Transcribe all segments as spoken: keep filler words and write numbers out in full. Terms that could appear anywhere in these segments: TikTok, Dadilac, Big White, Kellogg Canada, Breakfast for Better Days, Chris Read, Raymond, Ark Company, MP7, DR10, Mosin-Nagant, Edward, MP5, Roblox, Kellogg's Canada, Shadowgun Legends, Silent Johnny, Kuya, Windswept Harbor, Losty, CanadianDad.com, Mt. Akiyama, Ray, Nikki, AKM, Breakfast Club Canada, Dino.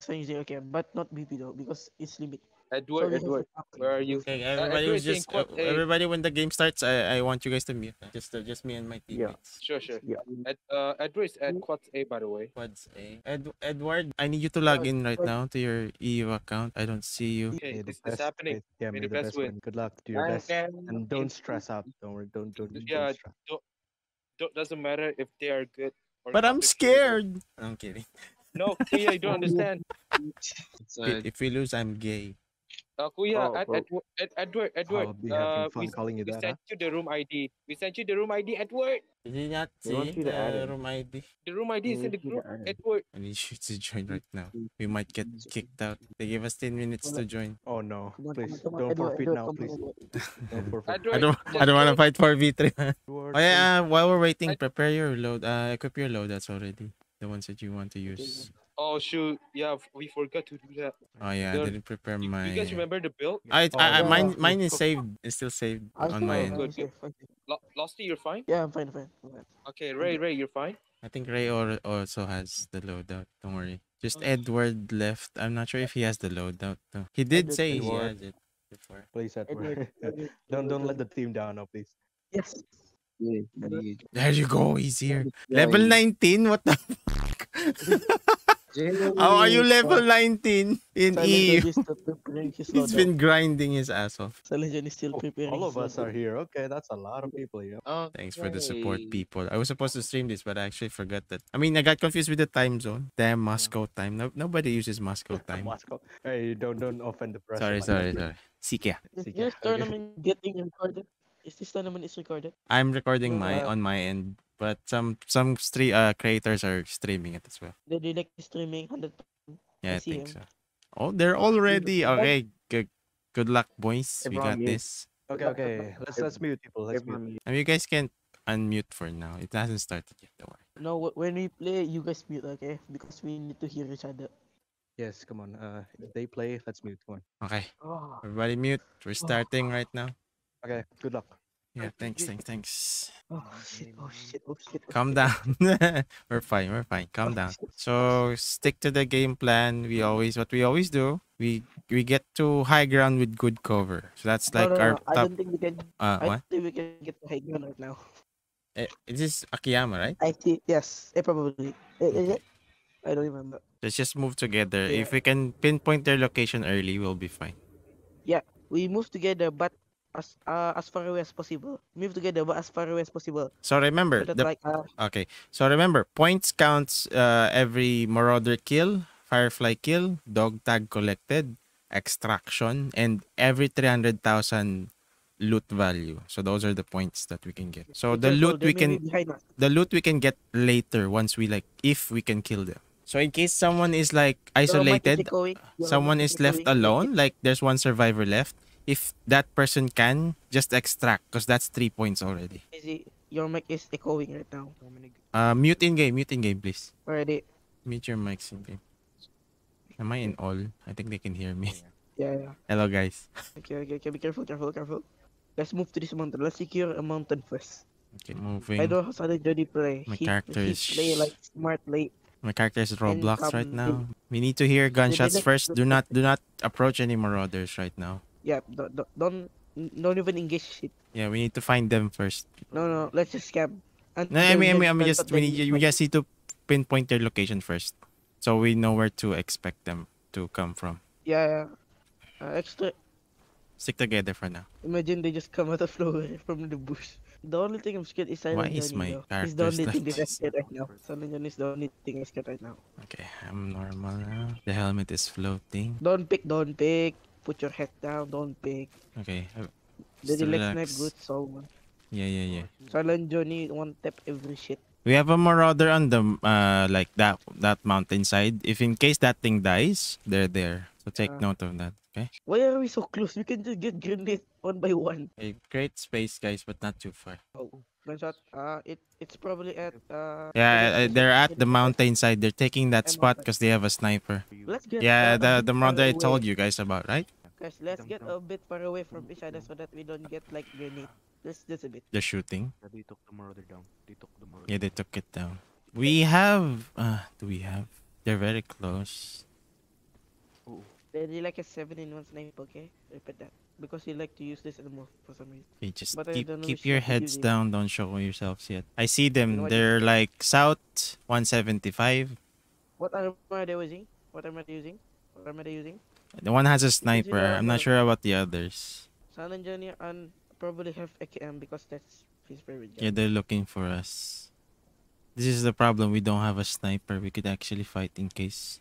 So you say okay, but not B P though, because it's limit. Edward, so Edward, where are you? Okay, everybody, uh, just, uh, everybody, when the game starts, I, I want you guys to mute. Just uh, just me and my teammates. Yeah. Sure, sure. Yeah. Ed, uh, Edward is at Quads A, by the way. Quads A. Ed, Edward, I need you to log in right now to your E U account. I don't see you. Okay, this is happening. Yeah, may the best win. Good luck. Do your best. And don't stress out. Don't worry. Don't, don't, don't, yeah, stress. Don't, don't, doesn't matter if they are good or but I'm scared. I'm kidding. No, Kuya, you don't understand. Uh, if we lose, I'm gay. Uh, Kuya, oh, Ed, Ed, Edward, Edward, oh, uh, we, you we that, sent huh? you the room I D. We sent you the room I D, Edward. Did you not see you the uh, room I D? The room I D is in the group, Edward. I need you to join right now. We might get kicked out. They gave us ten minutes to join. Oh no, please, don't forfeit now, please. Don't forfeit. Edward, I don't, I don't want to fight for V three. Oh yeah, uh, while we're waiting, prepare your load, uh, equip your loadouts already. The ones that you want to use. Oh shoot! Yeah, we forgot to do that. Oh yeah, the, I didn't prepare mine. You guys remember the build? I, I, I mine, mine is saved. It's still saved I'm on my good, end. Good. Losty, you're fine? Yeah, I'm fine, fine. Okay, Ray, Ray, you're fine. I think Ray also has the loadout. Don't worry. Just oh. Edward left. I'm not sure if he has the loadout though. He did say he has it before. Please, Edward. don't, don't let the team down, no, please. Yes. There you go, he's here. Level nineteen? What the fuck? How are you level nineteen in E U? He's been grinding his ass off. All of us are here. Okay, that's a lot of people here. Thanks for the support, people. I was supposed to stream this, but I actually forgot that. I mean, I got confused with the time zone. Damn, Moscow time. No, nobody uses Moscow time. Moscow. Hey, don't, don't offend the press. Sorry, sorry, sorry. Sikia. This tournament getting recorded. Is this tournament is recorded? I'm recording my on my end, but some some stream uh creators are streaming it as well. They do like streaming one hundred. Yeah, I think so. Oh, they're already okay. Good, good luck, boys. We got this. Okay, okay. Let's let's mute people. Let's mute. And you guys can unmute for now. It hasn't started yet. Don't worry. No, when we play, you guys mute, okay? Because we need to hear each other. Yes, come on. Uh, if they play, let's mute one. Okay. Everybody mute. We're starting right now. Okay, good luck. Yeah, thanks, thanks, thanks. Oh shit, oh shit, oh shit. Oh, calm down. We're fine, we're fine. Calm down. So stick to the game plan. We always what we always do, we we get to high ground with good cover. So that's like no, no, our no. top. I don't think we can uh, I what? think we can get to high ground right now. Uh, is this Akiyama, right? I see, yes. Uh, probably. Uh, is it? I don't remember. Let's just move together. Yeah. If we can pinpoint their location early, we'll be fine. Yeah, we move together, but As uh, as far away as possible. Move together, but as far away as possible. So remember, so the, like, uh, okay. So remember, points counts uh, every Marauder kill, Firefly kill, Dog Tag collected, extraction, and every three hundred thousand loot value. So those are the points that we can get. So the loot we can, the loot we can get later once we like, if we can kill them. So in case someone is like isolated, someone is left alone. Like there's one survivor left. If that person can, just extract because that's three points already. Easy. Your mic is echoing right now. Uh, mute in game, mute in game, please. Already. Mute your mics in game. Am I in all? I think they can hear me. Yeah, yeah. Hello, guys. Okay, okay, okay. Be careful, careful, careful. Let's move to this mountain. Let's secure a mountain first. Okay, moving. I don't know how to do the play. My he, character he is. Play like smart late. My character is Roblox right now. We need to hear gunshots first. Do not, do not approach any marauders right now. Yeah, don't, don't don't even engage shit. Yeah, we need to find them first. No, no, let's just scam. And no, I mean, I mean, I mean just we need, we just need to pinpoint their location first, so we know where to expect them to come from. Yeah, yeah. Uh, extra. Stick together for now. Imagine they just come out of nowhere from the bush. The only thing I'm scared is Silent Johnny. Why is my character? He's the only thing that I'm scared right now. Silent Johnny is the only thing I'm scared right now. Okay, I'm normal now. The helmet is floating. Don't pick, don't pick. Put your head down, don't pick. Okay. The Dadilac not good, so... Yeah, yeah, yeah. Silent Johnny, one tap every shit. We have a marauder on the, uh, like, that that mountainside. If in case that thing dies, they're there. So take uh, note of that, okay? Why are we so close? We can just get grenades one by one. Okay, great space, guys, but not too far. Oh, gunshot. Uh, it, it's probably at... Uh, yeah, they're at the mountainside. They're taking that spot because they have a sniper. Let's get yeah, the, the marauder I told you guys about, right? Guys, let's get a bit far away from each other so that we don't get like grenade. Just, just a bit. They're shooting. Yeah, they took the marauder down. They took the marauder. Yeah, they took it down. We have. Uh, do we have? They're very close. Dadilac has seven in one snipe, okay? Repeat that. Because you like to use this anymore for some reason. Okay, just but keep, keep your heads down. Don't show yourselves yet. I see them. They're like south one seventy-five. What armor are they using? What armor are they using? What armor are they using? The one has a sniper. I'm not sure about the others. Silent Johnny and probably have A K M because that's his favorite job. Yeah, they're looking for us. This is the problem. We don't have a sniper. We could actually fight in case.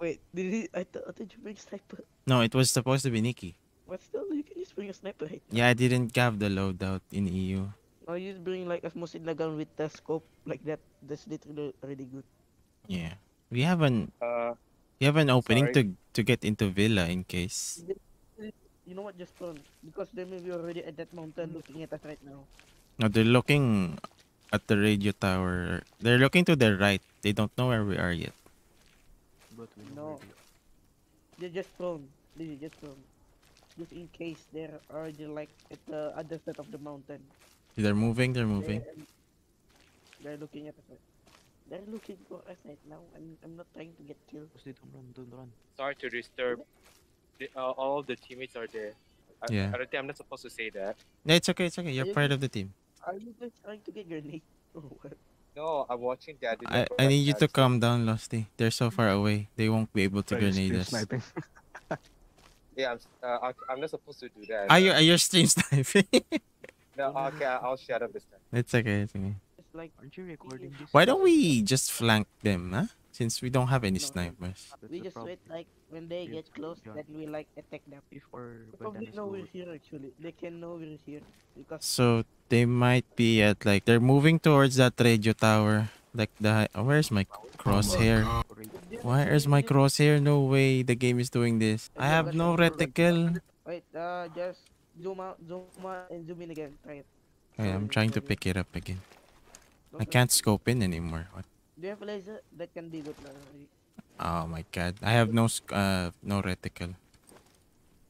Wait, did he, I, th I thought you bring sniper. No, it was supposed to be Nikki. But still, you can just bring a sniper hit. Yeah, I didn't have the loadout in E U. No, you just bring like a Mosin-Nagant with the scope like that. That's literally already good. Yeah, we have an uh, we have an opening sorry. to to get into Villa in case. You know what? Just turn because they may be already at that mountain looking at us right now. No, they're looking at the radio tower. They're looking to their right. They don't know where we are yet. But we know no, they just turn. They just turn. Just in case they're already like at the other side of the mountain. They're moving, they're moving. They're, they're looking at us. They're looking for us right now, and I'm not trying to get killed. Don't run, don't run. Sorry to disturb. The, uh, all of the teammates are there. I, yeah. I don't think I'm not supposed to say that. No, it's okay, it's okay. You're part of the team. Are you just trying to get grenade? No, I'm watching that. I, I need you to calm down, Losty. They're so far away. They won't be able to grenade us. Yeah, I'm, uh, I'm not supposed to do that. Are you, are you stream sniping? No, okay, I'll shut up this time. It's okay, it's okay. It's like, aren't you recording this? Why don't we just flank them, huh? Since we don't have any no, snipers. We just wait, like, when they get close, then we, like, attack them. If or they probably know we're here, actually. They can know we're here. Because so, they might be at, like, they're moving towards that radio tower. Like, the oh, where's my crosshair? Why is my crosshair? No way the game is doing this. I have no reticle. Wait, uh, just zoom out, zoom out, and zoom in again. Try it. Wait, I'm trying to pick it up again. I can't scope in anymore. What? Do you have a laser? That can be good. Oh my god. I have no sc uh, no reticle.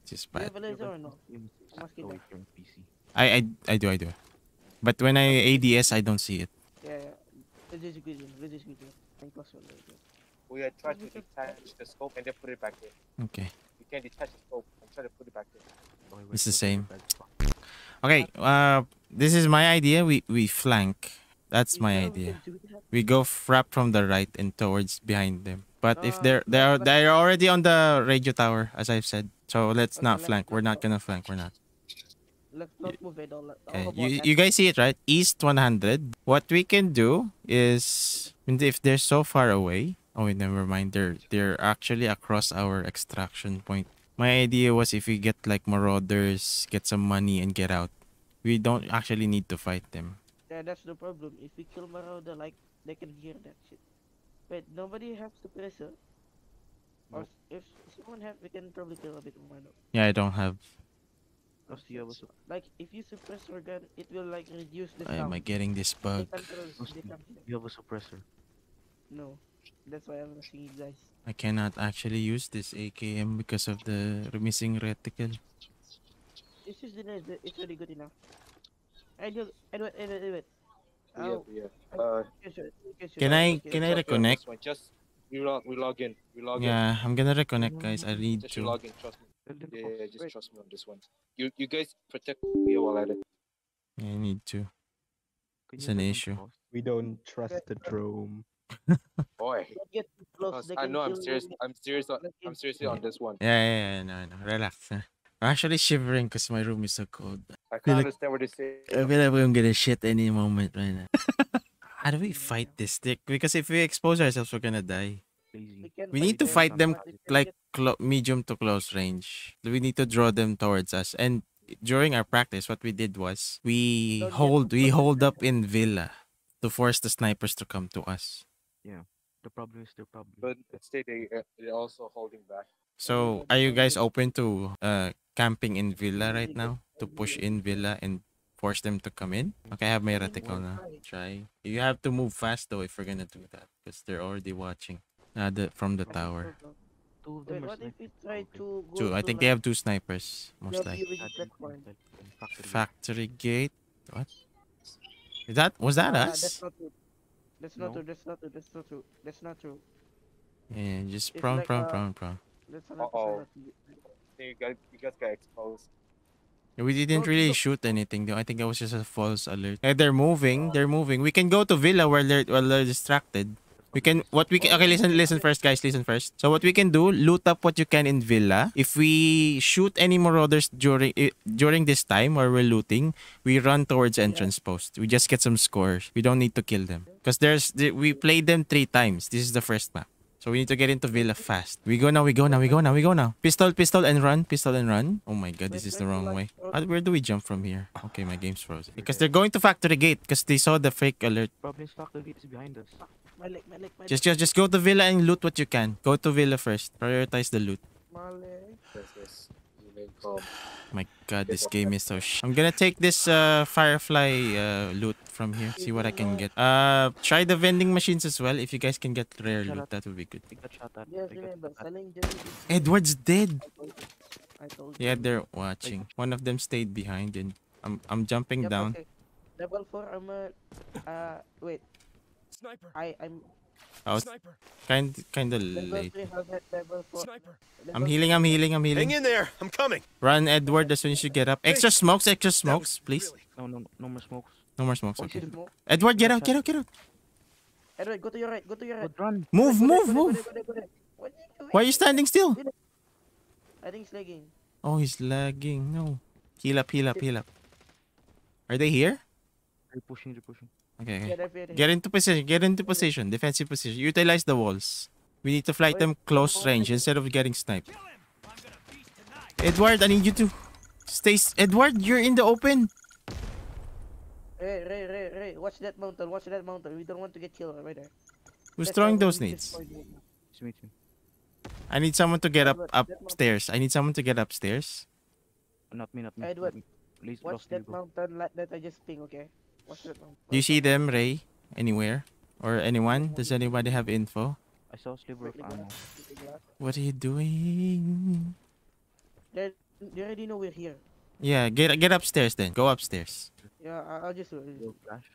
Just bad. Do you have a laser or no? I'm asking that. I, I, I do, I do. But when I A D S, I don't see it. Yeah, yeah. This is good. This is good. We are trying to detach the scope and then put it back in. Okay. You can detach the scope and try to put it back in. It's the same. Okay. Uh, this is my idea. We we flank. That's my idea. We go frap from the right and towards behind them. But if they're they are they're already on the radio tower, as I've said. So let's not flank. We're not gonna flank. We're not. Let's not move it all. Okay. You, you guys see it, right? East one hundred. What we can do is, if they're so far away... Oh, wait, never mind. They're, they're actually across our extraction point. My idea was if we get like marauders, get some money, and get out. We don't actually need to fight them. Yeah, that's the problem. If we kill marauder, like, they can hear that shit. Wait, nobody has the pressure? Or if someone has, we can probably kill a bit more. Yeah, I don't have... Like, if you suppress your gun, it will like reduce the sound. Why am I getting this bug? You have a suppressor. No, that's why I'm asking you guys. I cannot actually use this A K M because of the missing reticle. It's just the it's already good enough. Edward, Edward, Edward, Edward. Oh, yeah, yeah. Uh, can I can I reconnect? Just we log we log in. We log in. Yeah, I'm gonna reconnect, guys. I need to log in. Trust me. Yeah, just trust me on this one. You you guys protect Kuya while at it. I need to. It's an issue. We don't trust the drone. Boy, I know I'm serious. I'm serious. On, I'm seriously on this one. Yeah, yeah, yeah. No, no. Relax. Huh? I'm actually shivering because my room is so cold. I can't I understand like, what you're saying. I feel like I'm gonna shit any moment right now. How do we fight this stick? Because if we expose ourselves, we're gonna die. We, we need to fight them like medium to close range. We need to draw them towards us. And during our practice, what we did was we hold we hold up in Villa to force the snipers to come to us. Yeah, the problem is the problem. But instead, they uh, they're also holding back. So, are you guys open to uh camping in Villa right now to push in Villa and force them to come in? Okay, I have my reticle now. Try. You have to move fast though if we're gonna do that because they're already watching. Uh, the, from the tower. Two of them. Wait, what if we try to go two. I think like, they have two snipers, most likely. Factory gate. What? Is that? Was that us? That's not true. That's not true. That's not true. That's not true. That's not true. Yeah, just prone, prone, prone, prone. Let's uh oh. You got, you guys got exposed. We didn't really shoot anything though. I think that was just a false alert. Hey, they're moving. They're moving. We can go to Villa while they're while they're distracted. We can what we can okay listen listen first guys listen first. So what we can do, loot up what you can in Villa. If we shoot any marauders during during this time while we're looting, we run towards entrance post. We just get some scores. We don't need to kill them because there's we played them three times. This is the first map. So we need to get into Villa fast. We go now, we go now, we go now, we go now. Pistol, pistol, and run. Pistol, and run. Oh my god, this is the wrong way. Where do we jump from here? Okay, my game's frozen. Because they're going to factory gate because they saw the fake alert. Probably factory gate is behind us. My leg, my leg, my leg. Just, just, just go to Villa and loot what you can. Go to Villa first. Prioritize the loot. My god, this game is so sh... I'm gonna take this uh, Firefly uh, loot from here. See what I can get. Uh, try the vending machines as well. If you guys can get rare loot, that would be good. Edward's dead. Yeah, they're watching. One of them stayed behind, and I'm I'm jumping down. Level four armor. Uh, wait. Sniper. I I'm. I was kind kind of late. Sniper. I'm healing. I'm healing. I'm healing. Hang in there. I'm coming. Run, Edward. As soon as you get up. Extra smokes. Extra smokes, please. No, no, no more smokes. No more smokes, okay. Edward, get out, get out, get out. Edward, go to your right, go to your right. Run. Move, move, move. Why are you standing still? I think he's lagging. Oh, he's lagging, no. Heal up, heal up, heal up. Are they here? They're pushing, they're pushing. Okay, okay. Get into position, get into position, defensive position. Utilize the walls. We need to fight them close range instead of getting sniped. Edward, I need you to stay... Edward, you're in the open. Ray, Ray, Ray, Ray, watch that mountain, watch that mountain. We don't want to get killed right there. Who's That's throwing those needs? I need someone to get up upstairs. I need someone to get upstairs. Not me, not me. Edward, please watch that mountain like that I just ping, okay? Watch that mountain. Do you see them, Ray? Anywhere? Or anyone? Does anybody have info? I saw a sliver of ammo. What are you doing? They, they already know we're here. Yeah, get get upstairs then. Go upstairs. Yeah, I'll just give flash.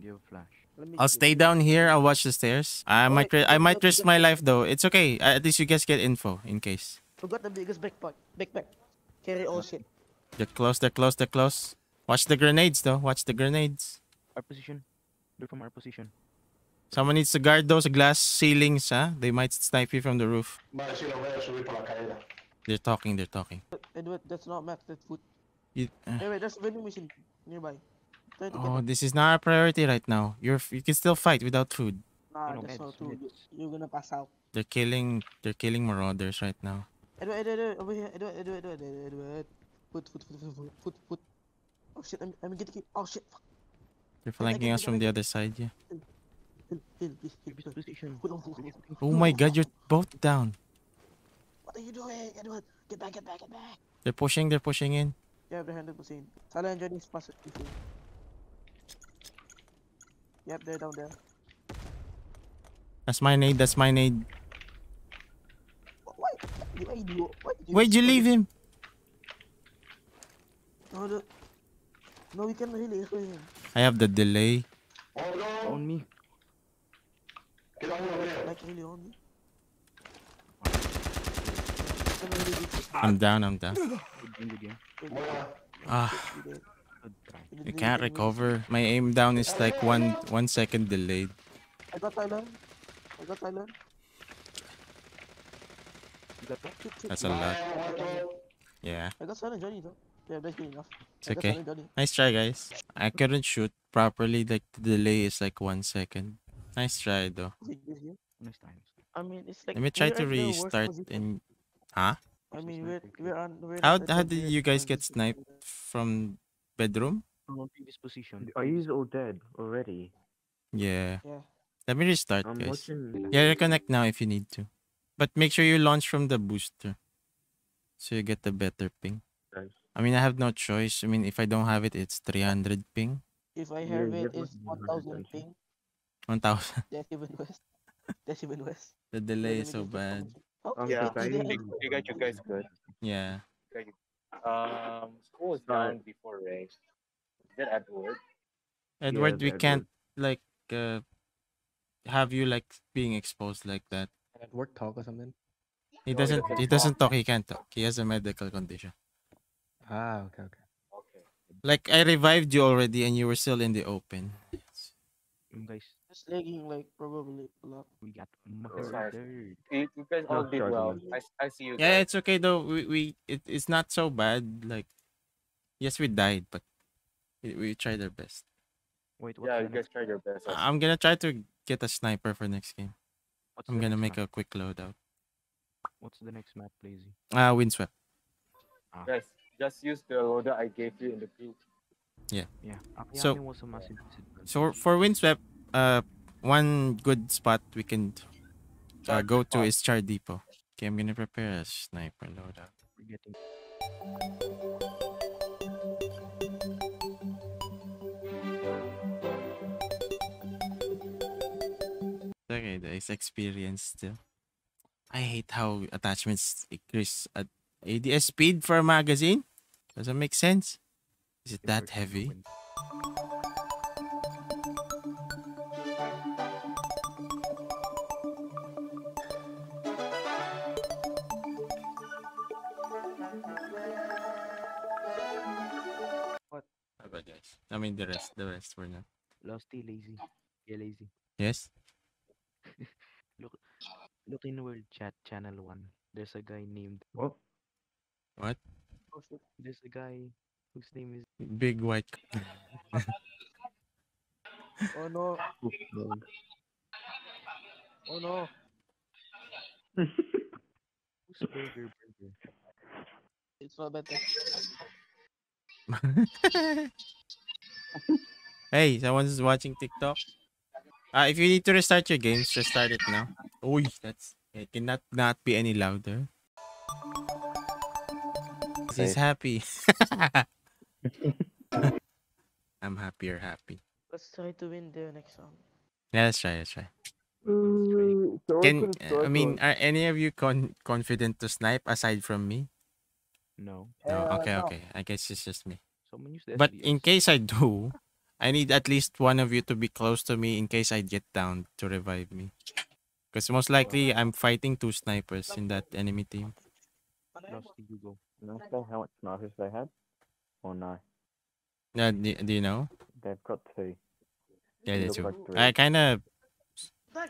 Give flash. I'll stay down here. I'll watch the stairs. I might I might risk my life though. It's okay. At least you guys get info in case. Forgot the biggest backpack. Backpack. Carry all shit. They're close. They're close. They're close. Watch the grenades though. Watch the grenades. Our position. They're from our position. Someone needs to guard those glass ceilings, huh? They might snipe you from the roof. They're talking. They're talking. Edward, that's not Max. That's food. You, uh, anyway, there's a vending machine nearby. Oh, this is not a priority right now. You're you can still fight without food. Nah, no, that's not true. You're gonna pass out. They're killing they're killing marauders right now. Edward, Edward, Edward, over here, Edward, Edward, Edward, Edward. Foot, foot, foot, foot, foot, foot. Oh shit, I'm I'm getting oh shit. Fuck. They're flanking us from the other side, yeah. Oh my god, you're both down. What are you doing, Edward? Get back, get back, get back. They're pushing, they're pushing in. Yeah, they're one hundred percent. Silent Johnny is past fifteen. Yep, they're down there. That's my nade, that's my nade. Why? Why did you, why did you, Where'd you leave him? No, the, no, we can't really hear him. I have the delay. Oh, no. On me. Get on here. Like really on me. I'm down, I'm down. Ah, you can't recover. My aim down is like one one second delayed. I got Thailand. I got Thailand. That's a lot. Yeah. I got Silent Johnny though. Yeah, that's good enough. It's okay. Nice try, guys. I couldn't shoot properly. Like the delay is like one second. Nice try though. I mean, it's like. Let me try to restart and. Huh? I mean, we're, we're on, we're how how did you guys get sniped from bedroom? From this position. Are you all dead already? Yeah. Yeah. Let me restart, I'm guys. Watching... Yeah, reconnect now if you need to, but make sure you launch from the booster, so you get the better ping. Nice. I mean, I have no choice. I mean, if I don't have it, it's three hundred ping. If I have yeah, it, it's one thousand ping. one thousand. That's even worse. That's even worse. The delay is so bad. Okay. Yeah, you got you guys good. Yeah. Um, who was down before Ray? Is that Edward? Edward, yeah, we Edward. Can't like uh have you like being exposed like that. Edward talk or something. He doesn't. He doesn't talk. He can't talk. He has a medical condition. Ah, okay, okay. Okay. Like I revived you already, and you were still in the open. Guys, just lagging like probably a lot. We got murdered. You guys all did well. I, I see you. Yeah, guys. It's okay though. We we it, it's not so bad. Like, yes, we died, but we, we tried our best. Wait, what yeah, you guys tried your best. Also. I'm gonna try to get a sniper for next game. What's I'm gonna make map? a quick loadout. What's the next map, please? Ah, uh, Windswept. Ah. Guys, just use the loadout I gave you in the field. Yeah. Yeah. So, was a massive so for Windswept, uh, one good spot we can uh, go to is Char Depot. Okay, I'm gonna prepare a sniper loadout. We're getting... Okay, there is experience still. I hate how attachments increase at A D S speed for a magazine. Doesn't make sense. Is it that heavy? What? How about guys? I mean the rest. The rest were not. Losty, lazy. You're lazy. Yes. Look, look in World Chat Channel One. There's a guy named what? What? There's a guy. Whose name is Big White. Oh no. Oh no. Who's burger burger? It's for better. Hey, someone's watching TikTok. Uh, if you need to restart your games, just start it now. Oh, that's it cannot not be any louder. Okay. He's happy. I'm happier happy. Let's try to win the next round. Yeah, let's try, let's try. Mm, Can uh, I mean are any of you con confident to snipe aside from me? No. No. Uh, okay, no. okay. I guess it's just me. But in case I do, I need at least one of you to be close to me in case I get down to revive me. Because most likely I'm fighting two snipers in that enemy team. Can I say how much snipers they had? Or no? Uh, do, do you know? They've got two. Yeah, they do. Like I kind of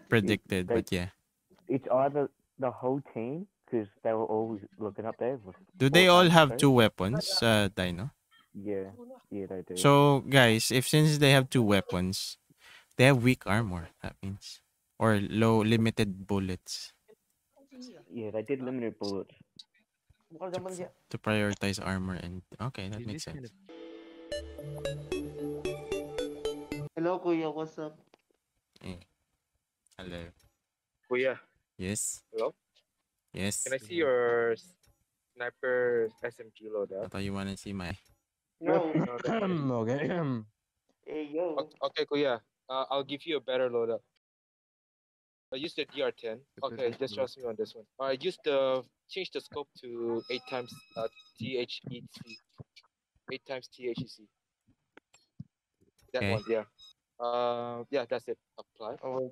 predicted, they, but yeah. It's either the whole team, because they were always looking up there. Do they all have two weapons, uh, Dino? Yeah, yeah, they do. So, guys, if since they have two weapons, they have weak armor, that means. Or low, limited bullets. Yeah, they did limited bullets. To, to prioritize armor and okay, that makes sense. Hello, Kuya, what's up? Hey. Hello, Kuya. Yes. Hello. Yes. Can I see your sniper S M G loadout? I thought you wanna see my. No. No okay. Hey yo. Okay, Kuya. Uh, I'll give you a better loadout. I use the D R ten. Okay, just trust me on this one. I right, use the change the scope to eight times uh, T H E C. Eight times T H E C. That okay. one, yeah. Uh, yeah, that's it. Apply. Oh.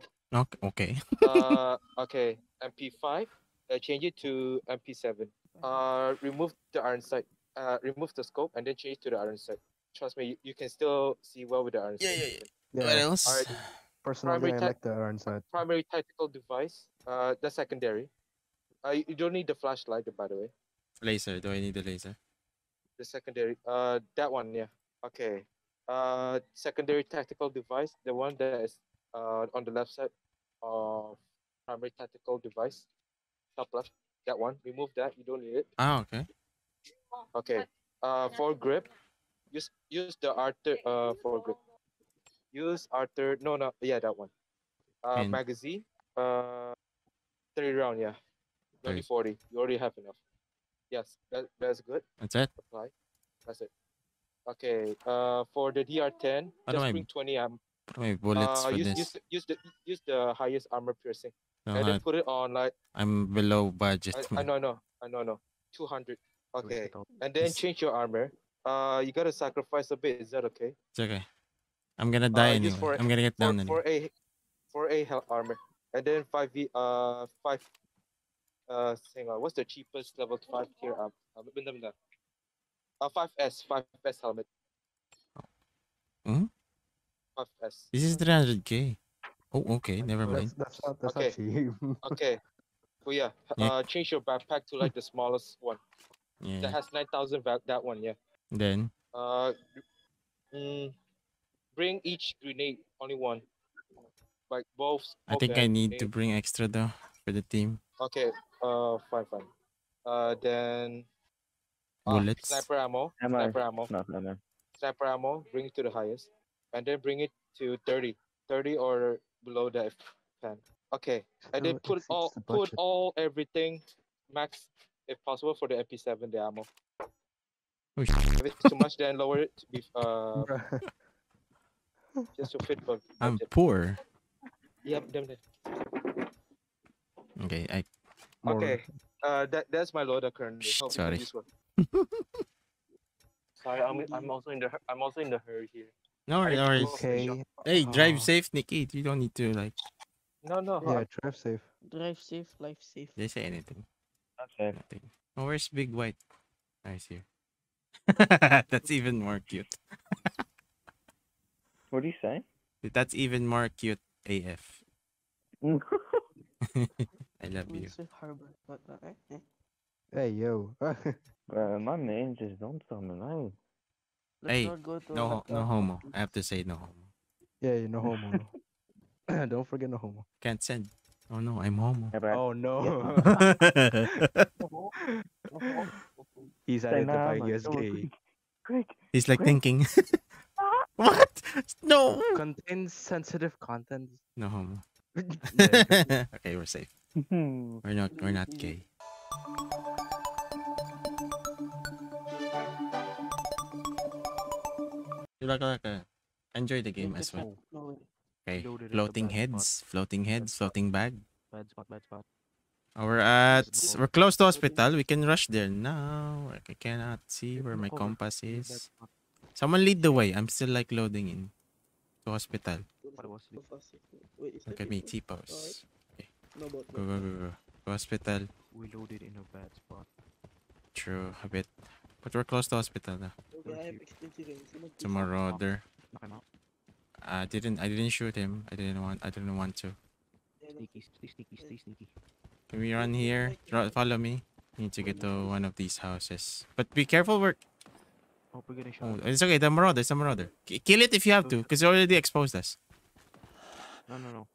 Okay. uh, okay. M P five. Uh, change it to M P seven. Uh, remove the iron sight. Uh, remove the scope and then change to the iron sight. Trust me, you, you can still see well with the iron sight. Yeah, yeah, yeah. What else? All right. Personally, primary I like the iron sight. Primary tactical device. Uh, the secondary. Uh, you don't need the flashlight, by the way. Laser. Do I need the laser? The secondary. Uh, that one, yeah. Okay. Uh, secondary tactical device. The one that is uh on the left side of primary tactical device. Top left. That one. Remove that. You don't need it. Ah, okay. Okay. Uh, foregrip. Use use the Arthur. Uh, foregrip. Use Arthur. No, no. Yeah, that one. Uh, and... magazine. Uh, three round. Yeah. twenty forty. You already have enough. Yes, that, that's good. That's it. Apply. That's it. Okay. Uh, for the D R ten, what just bring I, twenty ammo. Uh, use, use, use the use the highest armor piercing. No, and I, then put it on like. I'm below budget. I, I know, no, I know, no. two hundred. Okay. And then change your armor. Uh, you gotta sacrifice a bit. Is that okay? It's okay. I'm gonna die uh, anyway. For, I'm gonna get down for, anyway. For a, for a health armor, and then five v uh five. Uh, hang on. What's the cheapest level five tier up? Uh, five S, five S helmet. Hmm? five S. This is three hundred K. Oh, okay. Never mind. That's, that's not, that's okay. Not okay. Well, yeah. yeah. Uh, change your backpack to like the smallest one. Yeah. That has nine thousand. That one, yeah. Then. Uh, mm, bring each grenade. Only one. Like both. I think I need grenade. to bring extra though for the team. Okay. Uh, fine, fine. Uh, then. Uh, sniper ammo. ammo. Sniper ammo. No, no, no. Sniper ammo. Bring it to the highest, and then bring it to thirty. Thirty or below that if can. Okay. And then put all put all everything max if possible for the M P seven, the ammo. If it's too much, then lower it to be uh just to fit for I'm budget. Poor. Yep, damn it. Okay, I more. Okay. Uh that that's my loader currently. Oh, sorry. Sorry, I'm I'm also in the I'm also in the hurry here. No worries, no worries. Okay. Hey, drive uh, safe, Nikki. You don't need to like. No, no. Yeah, drive safe. Drive safe, life safe. They say anything. Okay. Nothing. Oh, where's Big White? Oh, he's here. That's even more cute. What do you say? That's even more cute, A F. I love you. Hey yo. Bro, my name just don't summon me. Hey, no, no homo. I have to say no homo. Yeah, no homo. No. Don't forget no homo. Can't send. Oh no, I'm homo. Yeah, oh no. He's identifying as gay. Quick, He's like quick. thinking. What? No. Contains sensitive content. No homo. Okay, we're safe. We're not. We're not gay. Enjoy the game as well. Okay, floating heads, floating heads, floating bag. Oh, we're at. We're close to hospital. We can rush there now. I cannot see where my compass is. Someone lead the way. I'm still like loading in to hospital. Look at me, T-pose. Okay. Go, go, go, go. To hospital. We loaded in a bad spot. True, a bit. But we're close to hospital now. To marauder. I didn't. I didn't shoot him. I didn't want. I didn't want to. Sneaky, sneaky, sneaky, sneaky. Can we run here? Follow me. We need to get to one of these houses. But be careful. We're. Oh, we're gonna shoot. It's okay. The marauder. It's a marauder. Kill it if you have to, because it already exposed us. No, no, no.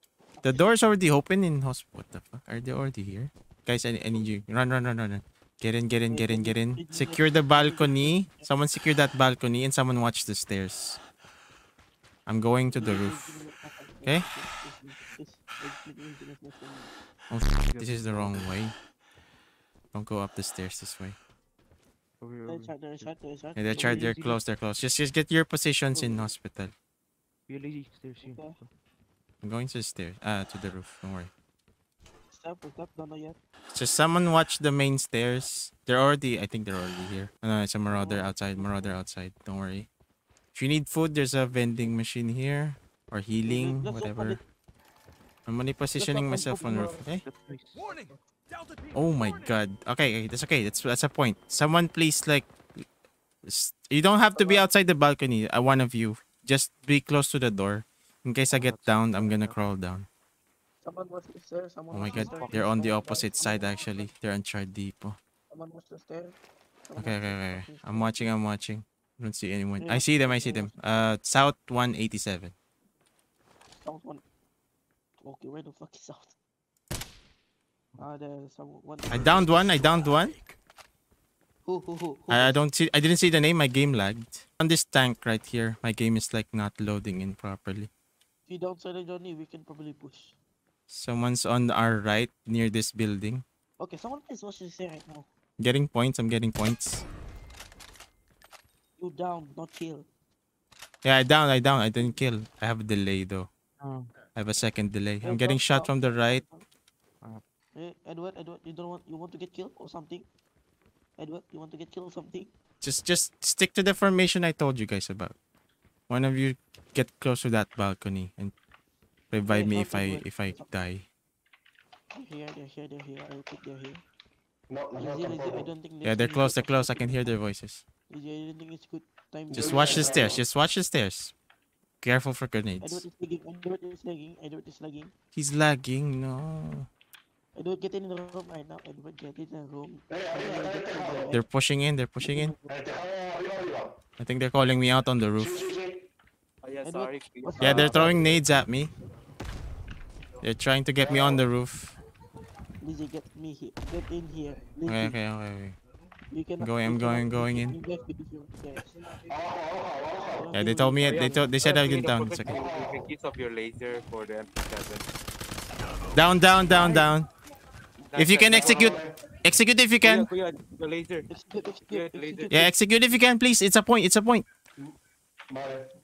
The door's already open in hospital. What the fuck? Are they already here? Guys, I, I need you. Run, run, run, run, run. Get in, get in, get in, get in. Secure the balcony. Someone secure that balcony and someone watch the stairs. I'm going to the roof. Okay? Oh, this is the wrong way. Don't go up the stairs this way. Yeah, they're charged. They're close. They're close. Just, just get your positions in hospital. I'm going to the stairs. Ah, to the roof. Don't worry. So someone watch the main stairs. They're already, I think they're already here. Oh, no, it's a marauder outside, marauder outside. Don't worry. If you need food, there's a vending machine here. Or healing, whatever. I'm only positioning myself on roof, okay? Oh my god. Okay, that's okay. That's, that's a point. Someone please like... You don't have to be outside the balcony, uh, one of you. Just be close to the door. In case I get down, I'm gonna crawl down. Someone was the stair, someone oh my god, the they're on the opposite side actually. They're on Char Depot. Someone was the stair. Someone okay, okay, okay. I'm watching, I'm watching. I don't see anyone. I see them, I see them. Uh, South one eighty-seven. South one. Okay, where the fuck is South? Uh, there's one. I downed one, I downed one. Who, who, who? who? I, I don't see, I didn't see the name, my game lagged. On this tank right here, my game is like not loading in properly. If you don't Silent Johnny, we can probably push. Someone's on our right near this building. Okay, someone please watch this here right now. Getting points, I'm getting points. You down, not kill. Yeah, I down, I down, I didn't kill. I have a delay though. Oh. I have a second delay. I'm getting shot from the right. Hey, Edward, Edward, you don't want you want to get killed or something? Edward, you want to get killed or something? Just just stick to the formation I told you guys about. One of you get close to that balcony and revive me if I if I die. They're here, they're here, they're here. I repeat, they're here. No, no, easy, easy. I don't think yeah, they're close, they're close. I can hear their voices. Easy, I don't think it's good time. Just watch the stairs, just watch the stairs. Careful for grenades. Edward is lagging, Edward is lagging, Edward is lagging. He's lagging, no. Edward, get in the room right now. Edward, get in the room. They're pushing in, they're pushing in. I think they're calling me out on the roof. Oh, yeah, sorry. Yeah, they're throwing nades at me. They're trying to get me on the roof. Lizzie, get me here. Get in here. Lizzie. Okay, okay, okay. okay. You can go. I'm going, going in. Yeah, they told me. They told. They said I get down. It's okay. Use of your laser for the M P seven. Down, down, down, down. If you can execute, execute if you can. Yeah, execute if you can, please. It's a point. It's a point.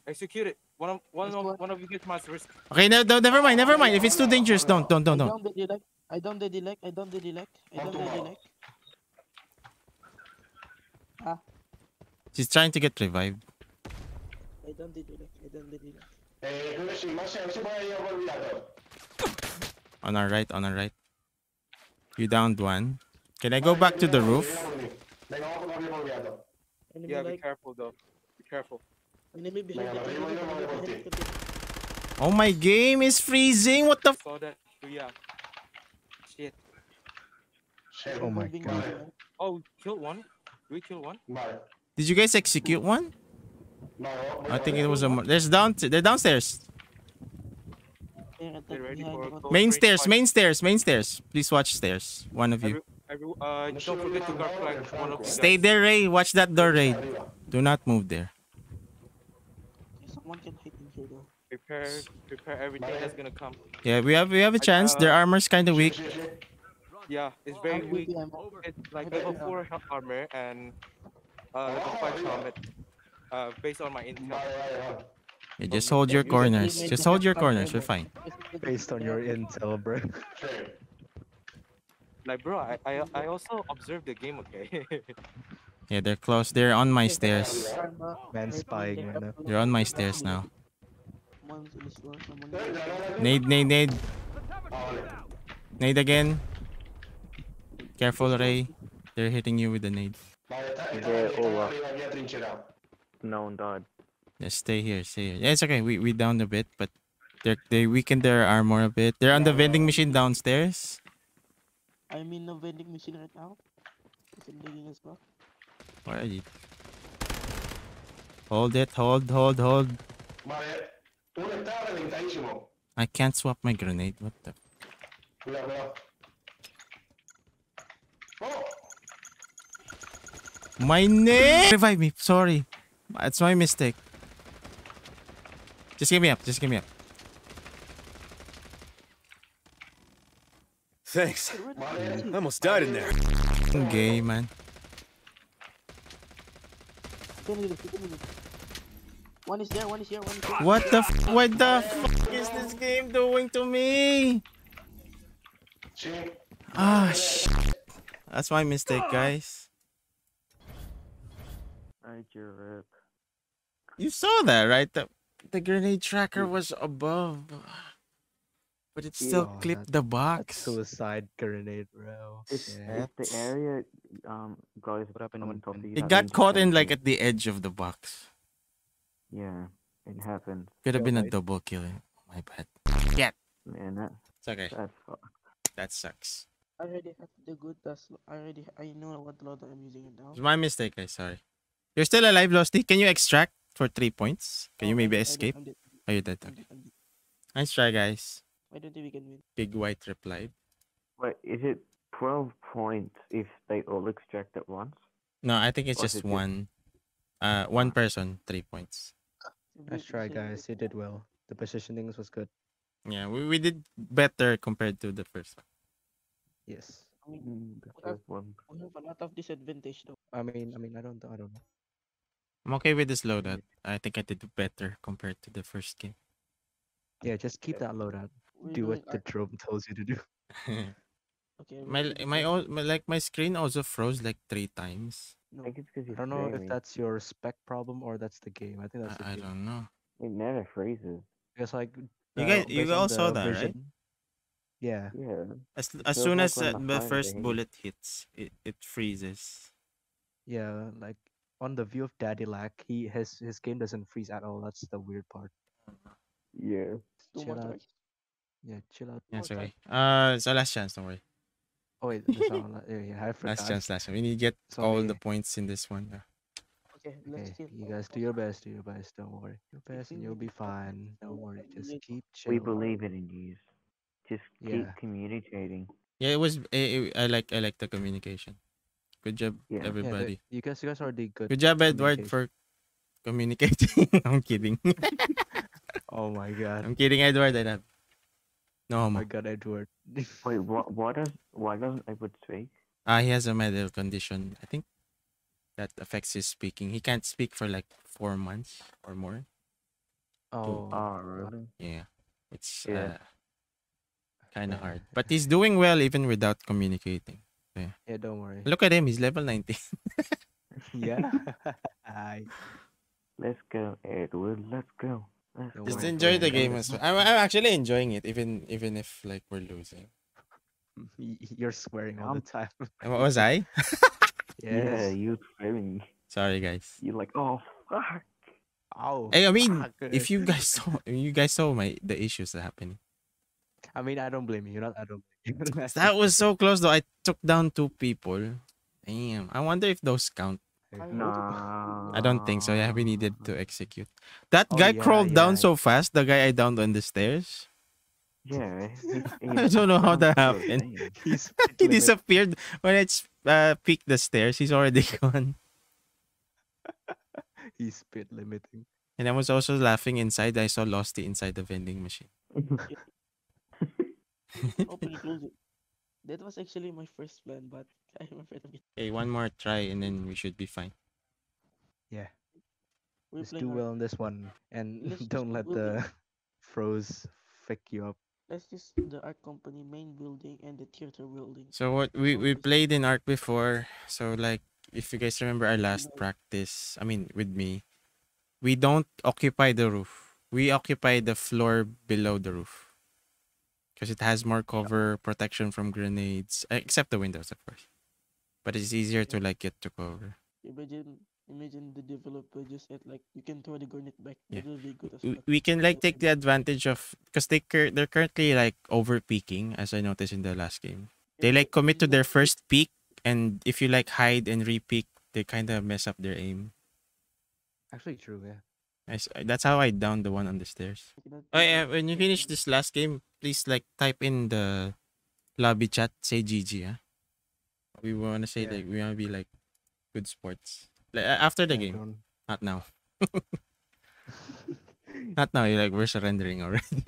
Execute it. One of one of one of you gets mass risk. Okay, no, no, never mind, never mind. If it's too dangerous, don't, don't, don't, don't. I don't Dadilac. I don't Dadilac. I don't Dadilac. Ah. She's trying to get revived. I don't Dadilac. I don't Dadilac. On our right, on our right. You downed one. Can I go back to the roof? Yeah, be careful though. Be careful. Oh, my game is freezing. What the? F Shit. Shit. Oh my god. Oh, killed one. We killed one. Did you guys execute one? No. I think it was a. There's down. They're downstairs. Main stairs. Main stairs. Main stairs. Please watch stairs. One of you. Every, every, uh, don't forget to guard flags. One of you. Stay there, Ray. Watch that door, Ray. Do not move there. One can hit in here though. Prepare, prepare everything that's gonna come. Yeah, we have we have a chance. Uh, Their armor's kind of weak. Yeah, it's very weak. It's like level four health armor and uh, level five helmet. Uh, based on my intel. Yeah, just hold your corners. Just hold your corners. We're fine. Based on your intel, bro. Like, bro, I I, I also observed the game. Okay. Yeah, they're close. They're on my stairs. Man spying. They're on my stairs now. Nade, nade, nade. Nade again. Careful, Ray. They're hitting you with the nade. No one died. Just stay here, stay here. Yeah, it's okay. We we downed a bit, but they they weakened their armor a bit. They're on the vending machine downstairs. I mean, the vending machine right now. It's digging as well. Where are you? Hold it, hold, hold, hold. I can't swap my grenade. What the? My name! Revive me, sorry. It's my mistake. Just give me up, just give me up. Thanks. I almost died in there. Gay, man. One is there, one is here, one is here. What the f? What the f is this game doing to me? Ah, sh. That's my mistake, guys. I jerk. You saw that, right? The the grenade tracker was above, but it still oh, clipped the box. Suicide grenade, bro. It's, it's the area. Um, guys, what happened when it got caught in like at the edge of the box. Yeah, it happened. Could have been a double kill. My bad. Yeah. Man, that, it's okay. That sucks. That sucks. I already have the good. That's I already. I know what loader I'm using it now. It's my mistake. I sorry. You're still alive, Losty. Can you extract for three points? Can you maybe escape? I'm dead. Oh, you're dead. Okay. Nice try, guys. Why don't we can win? Big White replied. Wait, is it twelve points if they all extract at once? No, I think it's or just one. It? Uh, one person, three points. Nice try, guys. You did well. The positioning was good. Yeah, we, we did better compared to the first one. Yes. I mean, the first one. We have a lot of disadvantage, though. I mean, I mean, I don't, I don't know. I'm okay with this loadout. I think I did better compared to the first game. Yeah, just keep that loadout. Do what the drone tells you to do. Okay. My my my like my screen also froze like three times. No. I, I don't know if that's your spec problem or that's the game. I think that's. I, the I game. don't know. It never freezes. It's like you guys. You all saw that, right? Yeah. Yeah. As as Feels soon as like we're uh, the not first hiding. bullet hits, it, it freezes. Yeah, like on the view of Dadilac, he his his game doesn't freeze at all. That's the weird part. Yeah. Too Chill much out. ice. Yeah, chill out. Yeah, it's okay. Uh, it's our last chance. Don't worry. Oh wait, that's our la- yeah, yeah, I forgot. Last chance, last chance. We need to get Sorry. all the points in this one. Yeah. Okay, let's Okay, keep you guys do your best, do your best, don't worry. Your best and you'll be fine. Don't worry, just keep chill. We believe it in you. Just keep Yeah. communicating. Yeah, it was. I, I like. I like the communication. Good job, Yeah. Yeah, everybody. the- you guys, you guys already good. Good job, Edward, for communicating. I'm kidding. Oh my god. I'm kidding, Edward. I love. No, Oh my my. god, Edward. Wait, what? What does? Why doesn't Edward speak? Ah, he has a medical condition. I think that affects his speaking. He can't speak for like four months or more. Oh, Ah, really? Yeah, it's Yeah. uh, kind of yeah. hard. But he's doing well even without communicating. Yeah, don't worry. Look at him. He's level ninety. Yeah. I Let's go, Edward. Let's go. Let's Don't go. Just worry, enjoy the game as well. I'm, I'm actually enjoying it, even even if like we're losing. y- you're swearing all the time. And what was I? Yeah, Yes. you screaming. Sorry, guys. You're like, oh fuck. Oh. Hey, I mean, if you guys saw, you guys saw my the issues that happening. I mean, I don't blame you. Not I don't blame you. That was so close though. I took down two people. Damn. I wonder if those count. Nah. I don't think so. Yeah, we needed to execute. That Oh, guy yeah, crawled down yeah. so fast. The guy I downed on the stairs. Yeah. I don't know how that happened. He's He disappeared when I s- uh, peeked the stairs. He's already gone. He's speed limiting. And I was also laughing inside. I saw Losty inside the vending machine. Hope you close it. That was actually my first plan, but I'm afraid of it. Okay, one more try and then we should be fine. We're Just do playing. Ark. well on this one and Let's just don't let build the it. froze fuck you up. Let's just do the Ark Company main building and the theater building. So what we, we played in Ark before. So like if you guys remember our last practice, I mean with me, we don't occupy the roof. We occupy the floor below the roof. Because it has more cover, protection from grenades, eh, except the windows of course. But it's easier to like get to cover. Imagine, imagine the developer just said like you can throw the grenade back. Yeah. It'll be good as we, well. we can like take the advantage of because they cur- they're currently like over peaking as I noticed in the last game. They like commit to their first peak, and if you like hide and re-peak, they kind of mess up their aim. Actually true, yeah. I s- that's how I downed the one on the stairs. Oh yeah, when you finish this last game, please like type in the lobby chat, say G G, huh? We wanna say Yeah. like we wanna be like good sports. Like, a- after the Yeah, game, don't- not now. Not now. You're like we're surrendering already.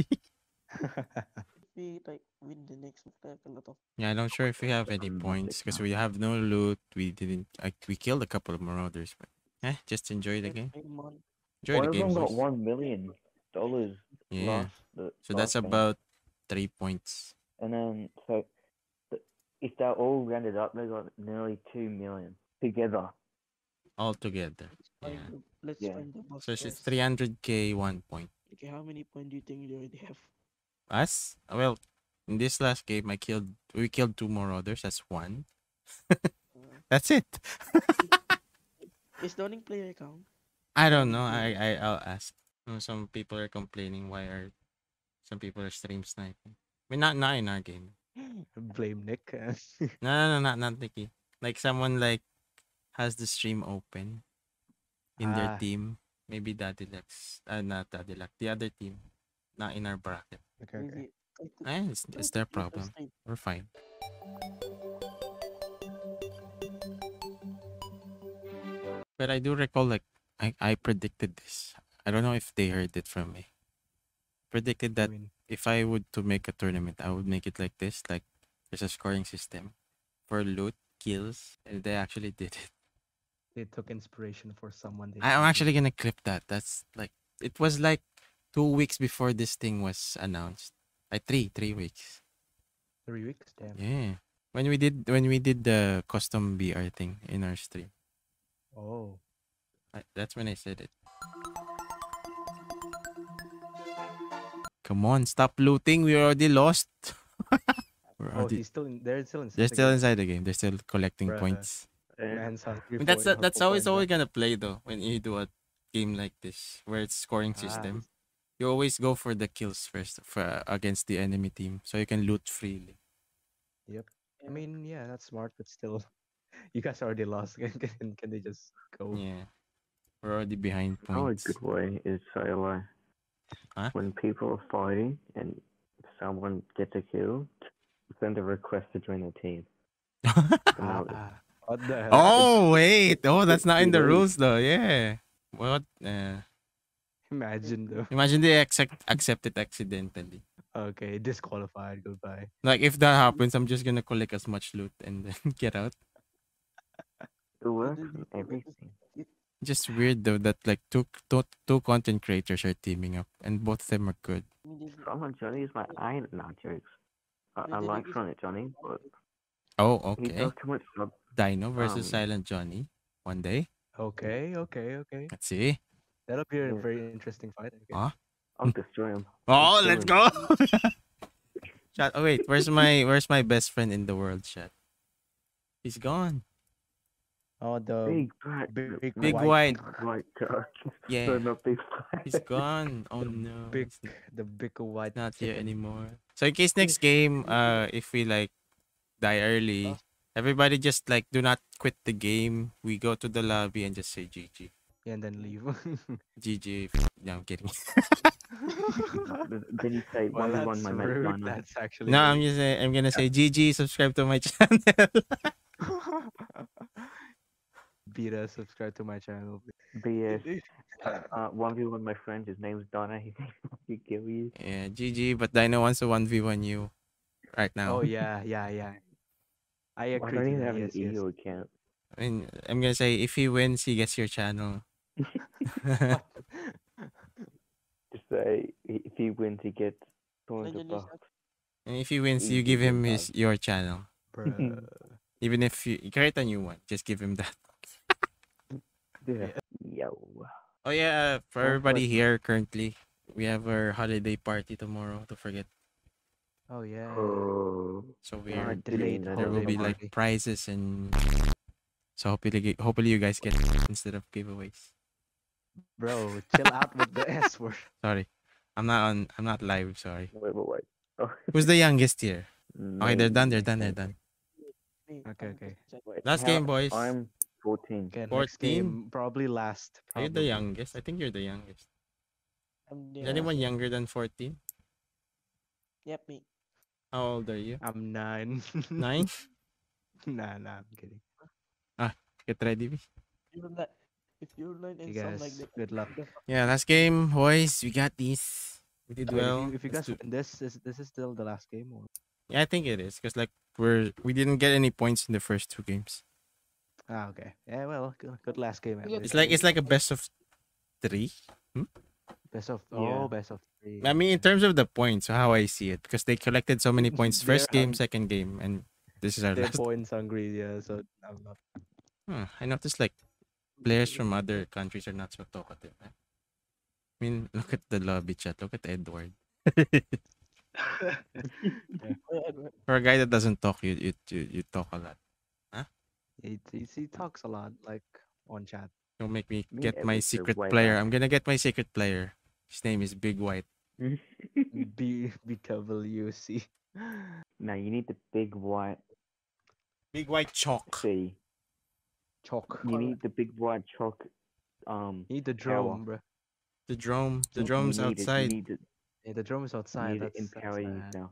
We like win the next one, like a lot of Yeah, I don't sure if we have any points because we have no loot. We didn't. I, we killed a couple of marauders, but eh, just enjoy the game. Raymond. Enjoy One the of game, them got boys. one million dollars Yeah. last. the- So that's last round. about three points. And then so, th- if they're all rounded up, they got nearly two million together. All together. Find Yeah. the- Let's Yeah. find the boss. So it's first. three hundred k one point. Okay, how many points do you think you already have? Us? Well, in this last game, I killed. We killed two marauders. That's one. Uh, That's it. is downing player count? I don't know. I I I'll ask. Uh, Some people are complaining. Why are some people are stream sniping? We're not not in our game. blame Nick. No, no, no, not not Nikki. Like someone like has the stream open in their Ah. team. Maybe Dadilac. Uh, not Dadilac. The other team. Not in our bracket. Okay, Is okay. it- I think- Eh, it's, I it's their think it was problem. three. We're fine. But I do recall like I, I predicted this. I don't know if they heard it from me. Predicted I that mean, if I would to make a tournament, I would make it like this. Like there's a scoring system for loot, kills, and they actually did it. they took inspiration for someone. They I- I'm actually gonna clip that. That's like it was like two weeks before this thing was announced. Like three, three weeks. three weeks. Damn. Yeah. When we did when we did the custom B R thing in our stream. Oh, I, that's when I said it. Come on, stop looting. We already lost. Oh, he's still in, they're still inside. They're still the inside the game. They're still collecting Bruh. points. And that's a, that's always always gonna play though when you do a game like this where it's scoring system. Ah. You always go for the kills first for, uh, against the enemy team, so you can loot freely. Yep. I mean, yeah, that's smart, but still, you guys already lost. Can, can, can they just go? Yeah. We're already behind points. Oh, a good way is so, uh, huh? when people are fighting and someone gets a kill, send a request to join the team. What the hell? Oh wait! Oh, that's not in the rules though. Yeah. What? Uh, imagine though. Imagine they accept accept it accidentally. Okay, disqualified. Goodbye. Like if that happens, I'm just gonna collect as much loot and then get out. It works on everything. Just weird though that like two two two content creators are teaming up and both of them are good. Silent Johnny is my iron. Not jokes. I, I like Silent Johnny, but oh okay. He does too much sub. Dino versus um, Silent Johnny one day. Okay, okay, okay. Let's see. That'll be a very interesting fight. Huh? I'll destroy him. Oh, let's go! Chat. Oh wait, where's my where's my best friend in the world, chat? He's gone. Oh, the big big big, big white. white. Yeah. So no, big white. He's gone. Oh no. Big the big white. Not here anymore. So in case next game, uh, if we like die early, everybody just like do not quit the game. We go to the lobby and just say G G. Yeah, and then leave. G G. No, I'm kidding. Then you say well, one one my man. That's actually. No, I'm just saying, I'm gonna say yeah. G G. Subscribe to my channel. Beta, subscribe to my channel. B S. Uh, one v one my friend. His name's Donna. He he kill you. Yeah, G G. But Dino wants to one v one you right now. Oh yeah, yeah, yeah. I agree. Why don't you have an E U account? I mean, I'm gonna say if he wins, he gets your channel. Just say if he wins, he gets two hundred bucks. And if he wins, you give him his your channel. Even if you create a new one, just give him that. Yeah. Yo. Oh yeah, for everybody here currently, we have our holiday party tomorrow. Don't forget. Oh yeah. Oh, so we are delayed. There will be like prizes and so hopefully, hopefully you guys get instead of giveaways. Bro, chill out with the S word. Sorry, I'm not on. I'm not live. Sorry. Wait, wait, wait. Oh. Who's the youngest here? No. Okay, they're done. They're done. They're done. Okay, okay. Wait, last game, boys. I'm fourteen. Okay, fourteen, probably last. Probably. Are you the youngest? I think you're the youngest. I'm the Is anyone last. younger than fourteen? Yep, me. How old are you? I'm nine. Nine? Nah, nah, I'm kidding. Ah, get ready. If you learn and sound like that, good luck. Yeah, last game, boys. We got this. We did well. If you, if you guys, do... this is this is still the last game. Or... Yeah, I think it is, cause like we're we didn't get any points in the first two games. Ah, okay. Yeah, well, good, good last game. Anyway. It's like it's like a best of three. Hmm? Best of oh, yeah. best of three. I mean, in terms of the points, how I see it, because they collected so many points first game, second game, and. This is our Their last points hungry, yeah, so I'm not. Huh, I noticed like players from other countries are not so talkative. Eh? I mean, look at the lobby chat. Look at Edward. For a guy that doesn't talk, you you you, you talk a lot. Huh? He, he he talks a lot, like on chat. Don't make me, me get my secret player. Out. I'm gonna get my secret player. His name is Big White. B B W C. Now you need the big white. Big white chalk. See. Chalk. You need the big white chalk. Um. You need the drone, bro. The drone. The drone's outside. It, yeah, the drone is outside. You that's, that's, uh,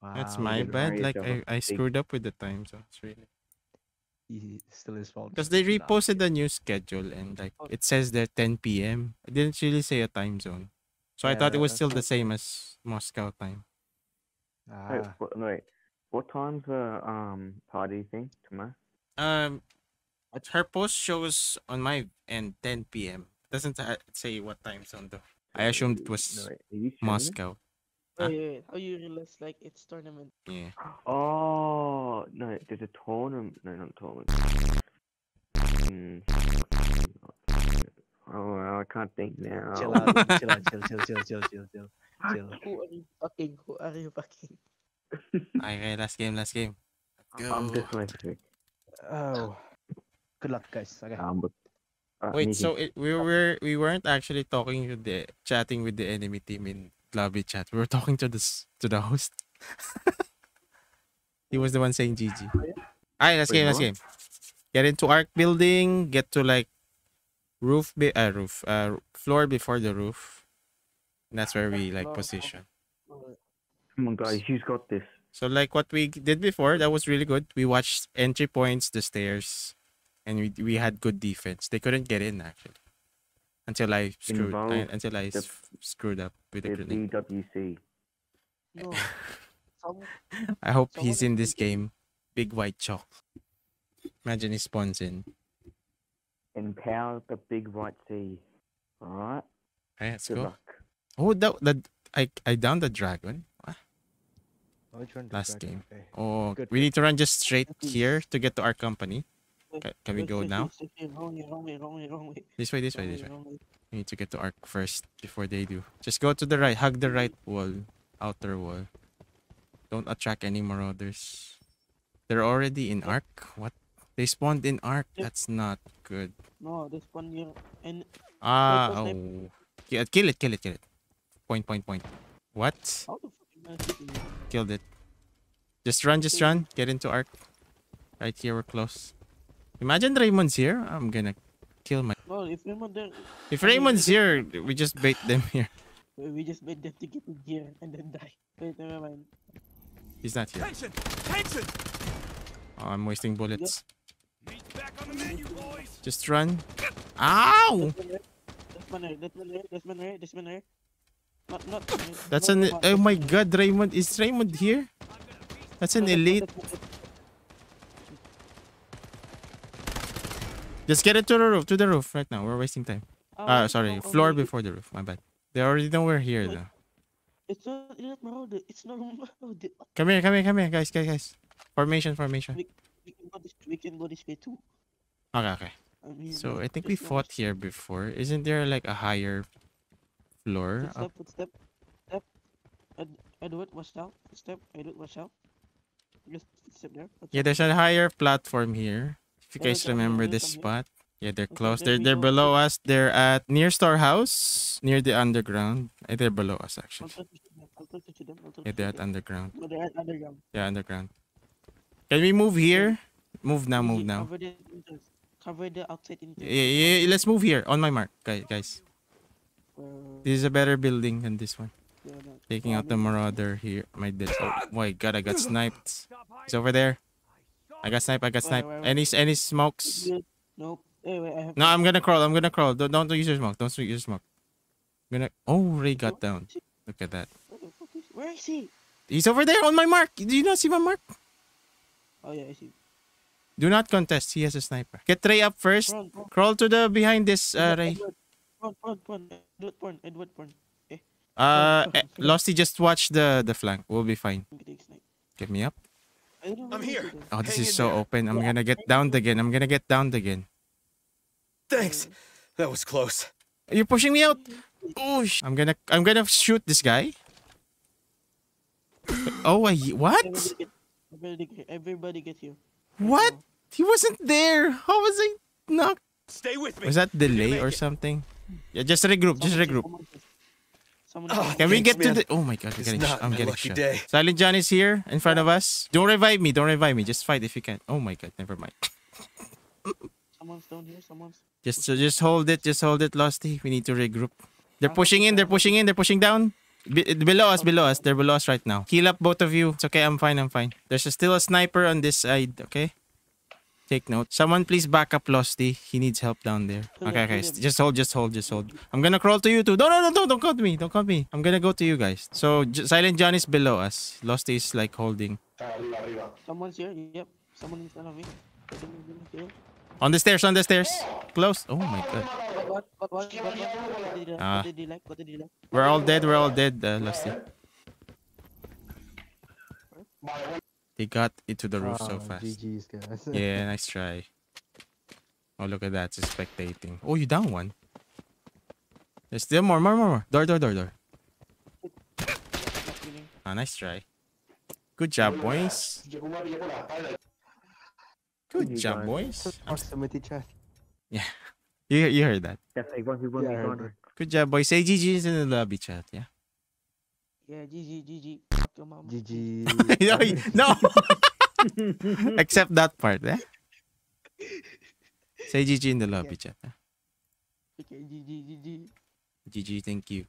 wow. that's my bad. Like I, I screwed up with the time, so it's really. It's still his fault. Because they reposted the new schedule and like it says there ten P M It didn't really say a time zone, so yeah, I thought it was still the same as Moscow time. Ah. Wait, what, no, wait, what time's the um party thing tomorrow? Um, her post shows on my end ten P M Doesn't say what time zone though. I assumed it was no, Moscow. Wait, huh? wait, wait, how you realize like it's tournament? Yeah. Oh no, there's a tournament. No, not tournament. Mm. Oh, I can't think now. Chill out, chill out, chill, chill, chill, chill, chill, chill. Chill. Who are you fucking? Who are you fucking? Okay, last game, last game. Go. I'm just my trick. Oh. Good luck, guys. Okay. Um, but, uh, Wait, meeting. so it, we were we weren't actually talking to the chatting with the enemy team in lobby chat. We were talking to the to the host. He was the one saying G G. Alright, last Wait, game, last what? game. Get into Ark building. Get to like roof, be uh, roof, uh, floor before the roof. And that's where we like position. Come on, guys, who's got this? So like what we did before, that was really good. We watched entry points, the stairs, and we we had good defense. They couldn't get in actually, until I screwed. I, until I the, screwed up with the grenade. B W C. No. I hope Someone he's in this game. Big White Chalk. Imagine he spawns in. Empower the Big White Sea. All right. Hey, let's Good go. Luck. Oh, that that I I downed the dragon. What? No, Last dragon. game. Okay. Oh, Good. we need to run just straight here to get to our company. Can, can we go now? This way, this way, this way. We need to get to Ark first before they do. Just go to the right. Hug the right wall, outer wall. Don't attract any marauders. They're already in Ark. What? They spawned in Ark. That's not good. No, they spawned here. And ah, oh. Yeah, kill it, kill it, kill it. Point, point, point. What? How the fuck am I Killed it. Just run, just run. Get into Ark. Right here, we're close. Imagine Raymond's here. I'm gonna kill my. Well, if Raymond there, if Raymond's here, we just bait them here. We just bait them to get in here and then die. Wait, never mind. He's not here. Tension! Tension! Oh, I'm wasting bullets. Meet back on the menu, boys. Just run. Ow! That's one right. That's one right. That's one right. That's one right. Not, not. That's an. Oh my God, Raymond! Is Raymond here? That's an elite. Just get it to the roof, to the roof right now. We're wasting time. Oh, uh, sorry, oh, floor oh, before the roof. My bad. They already know we're here though. It's not, it's not marauded. It's not marauded. Come here, come here, come here, guys, guys, guys. Formation, formation. We, we, can, go this, we can go this way too. Okay, okay. I mean, so I think we fought here before. Isn't there like a higher floor? Step, oh. step, step. Ed, Edward, watch out. Step, Edward, watch out. Just step there. Watch yeah, there's a higher platform here. If you guys remember this spot, yeah, they're close. They're they're below us. They're at near storehouse, near the underground. They're below us actually. Yeah, they're at underground. Yeah, underground. Can we move here? Move now, move now. Cover the outside. Yeah, yeah. Let's move here. On my mark, guys, guys. This is a better building than this one. Taking out the marauder here. My dead. Oh my God, I got sniped. He's over there. I got snipe, I got snipe. Wait, wait, wait. Any any smokes? Nope. Wait, wait, I have no, I'm gonna crawl, I'm gonna crawl. Don't, don't use your smoke, don't use your smoke. I'm gonna... Oh, Ray got down. Look at that. Where is he? He's over there on my mark. Do you not see my mark? Oh yeah, I see. Do not contest, he has a sniper. Get Ray up first. Run, run. Crawl to the behind this, uh, Ray. Run, run, run. Edward, run. Edward, run. Eh. Uh, eh, Losty, just watch the, the flank. We'll be fine. Get me up. I'm here. Oh, this Hang is so there. open. I'm yeah. gonna get downed again. I'm gonna get downed again. Thanks. That was close. You're pushing me out. Oh, sh I'm gonna, I'm gonna shoot this guy. Oh, I, what? Everybody get, everybody get you. What? He wasn't there. How was I knocked? Stay with me. Was that delay or something? Yeah, just regroup. Just regroup. Oh, can we get man. to the... Oh my God, I'm getting, I'm getting shot. Day. Silent Johnny's here in front of us. Don't revive me, don't revive me. Just fight if you can. Oh my God, never mind. Someone's down here, someone's... Just, just hold it, just hold it, Losty. We need to regroup. They're pushing in, they're pushing in, they're pushing down. Be below us, below us. They're below us right now. Heal up both of you. It's okay, I'm fine, I'm fine. There's a, still a sniper on this side, okay? Take note. Someone please back up Losty. He needs help down there. Okay, okay. Just hold, just hold, just hold. I'm gonna crawl to you too. No, no, no, no. Don't cut me. Don't cut me. I'm gonna go to you guys. So, Silent Johnny's below us. Losty is like holding. Someone's here. Yep. Someone in front of me. On the stairs, on the stairs. Close. Oh my God. Ah. We're all dead. We're all dead, uh, Losty. He got it to the roof oh, so fast. G Gs, guys. Yeah, nice try. Oh, look at that. Just spectating. Oh, you down one. There's still more, more, more, more. Door, door, door, door. Ah, nice try. Good job, boys. Good job, boys. Awesome with each other. Yeah. You, you heard that. Good job, boys. Say G G's in the lobby chat, yeah? Yeah, G G, G G. G G. No! Except that part, eh? Say G G in the lobby chat, eh? Okay, G G, G G. G G, thank you.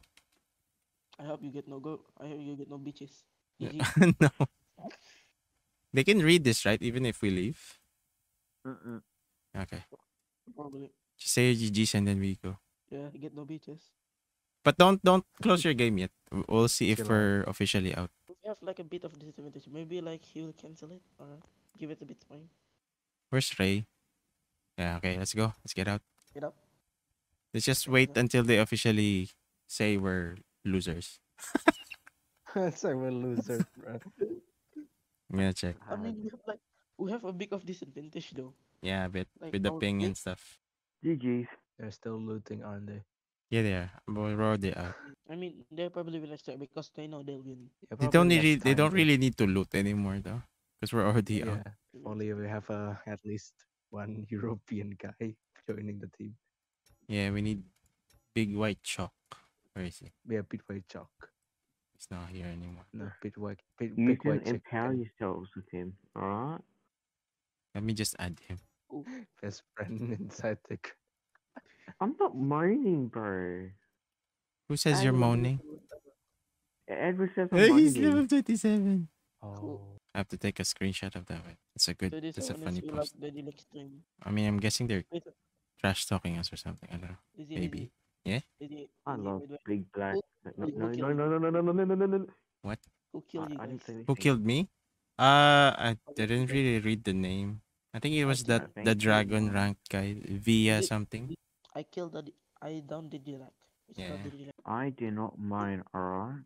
I hope you get no go. I hope you get no bitches. G G. No. They can read this, right? Even if we leave? Mm-mm. Okay. Probably. Just say G G's and then we go. Yeah, you get no bitches. But don't don't close your game yet. We'll see if we're officially out. We have like a bit of disadvantage. Maybe like he'll cancel it or give it a bit time. Where's Ray? Yeah, okay, let's go. Let's get out. Get up. Let's just wait until they officially say we're losers. Say we're losers, bro. I'm gonna check. I mean, we have, like, we have a bit of disadvantage though. Yeah, a bit. Like, with the ping and stuff. G G's. They're still looting, aren't they? Yeah, they are. But where they are? I mean, they probably will extract because they know they'll win. Yeah, they don't really, they don't really need to loot anymore though, because we're already yeah, out. If only we have uh, at least one European guy joining the team. Yeah, we need Big White Chalk. Where is he? Yeah, Big White Chalk. He's not here anymore. No, Big White. Big, you big can white empower chicken. Yourselves with him. All right. Let me just add him. Ooh. Best friend inside the. I'm not moaning, bro. Who says I you're moaning? Edward says I'm moaning. He's level twenty-seven. Oh. I have to take a screenshot of that. One. It's a good, it's a funny post. I mean, I'm guessing they're trash talking us or something. I don't know. Maybe. Yeah? I love Big Black. No, no, no, no, no, no, no, no, no. What? Who killed you guys? Who killed me? Uh, I didn't really read the name. I think it was that the dragon rank guy, Via something. I killed the I downed Dadilac. Yeah. Dadilac. I do not mind, alright?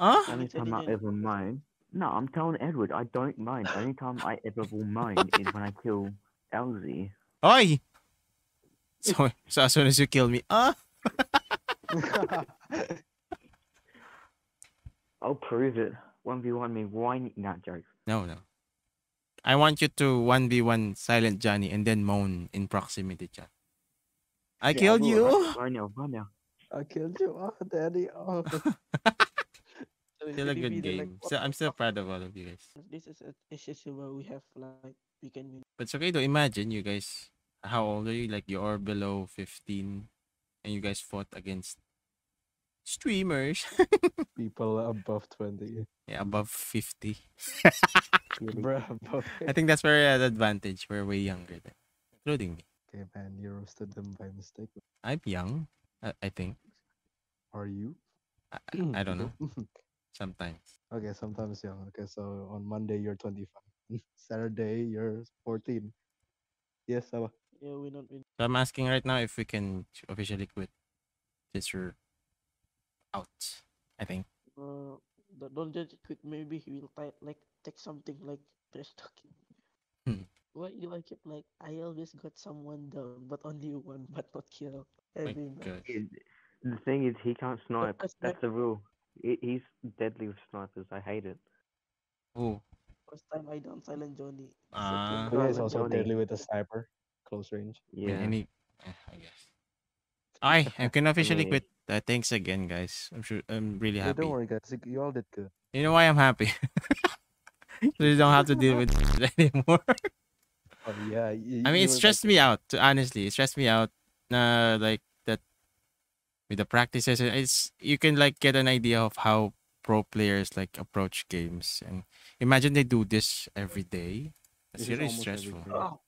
Huh? Only time I ever mind. No, I'm telling Edward, I don't mind. Only time I ever will mind is when I kill Elsie. Oi! So, so as soon as you kill me, ah! Huh? I'll prove it. one v one me, why not joke? No, no. I want you to one v one Silent Johnny and then moan in proximity chat. I yeah, killed you. I, I, know, I, know. I killed you. Oh, daddy. Oh. Still a good game. So I'm still proud of all of you guys. This is a issue where we have like we can win. But it's okay to imagine you guys. How old are you? Like you're below fifteen, and you guys fought against streamers. People above twenty. Yeah, above fifty. Bro, above I think that's where we had advantage. We're way younger than, including me. Okay, man, you roasted them by mistake. I'm young, I, I think. Are you? I, I don't know. Sometimes. Okay, sometimes young. Okay, so on Monday you're twenty-five. Saturday you're fourteen. Yes, Saba. Yeah, we don't. So I'm asking right now if we can officially quit. Since you're out, I think. Uh, don't just quit. Maybe he will type like take something like trash talking. Hmm. Why do I keep like I always got someone down, but only one, but not kill. My God. The thing is, he can't snipe. That's, That's the rule. He's deadly with snipers. I hate it. Oh. First time I done Silent Johnny. Ah. Uh, is also Johnny. Deadly with a sniper, close range. Yeah. Any, I guess. I I can officially quit. Uh, thanks again, guys. I'm sure. I'm really happy. Hey, don't worry, guys. You all did good. You know why I'm happy? So you don't have to deal with it anymore. Oh, yeah. You, I mean, it stressed like... me out. Honestly, it stressed me out. Uh, like that with the practices, it's you can like get an idea of how pro players like approach games, and imagine they do this every day. It's really stressful. Oh.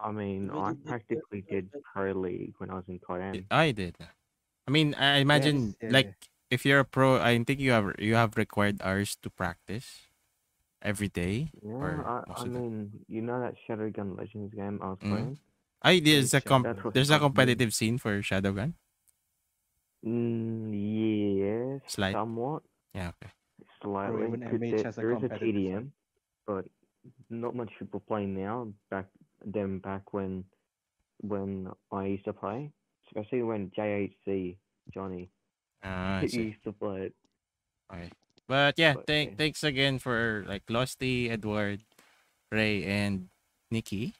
I mean, I practically did pro league when I was in Korean. I did. I mean, I imagine yes, yeah, like yeah. If you're a pro, I think you have you have required hours to practice. Every day? Yeah, or I, I mean, you know that Shadowgun Legends game I was mm. playing? I, there's a, comp there's a competitive scene for Shadowgun? Mm, yes, Slight. somewhat. Yeah, okay. Slightly. There, has a there is a T D M, but not much people play now, back then back when when I used to play. Especially when J H C, Johnny, ah, I see. used to play it. All right. But yeah, but, thank, yeah. thanks again for like Losty, Edward, Ray, and Nikki.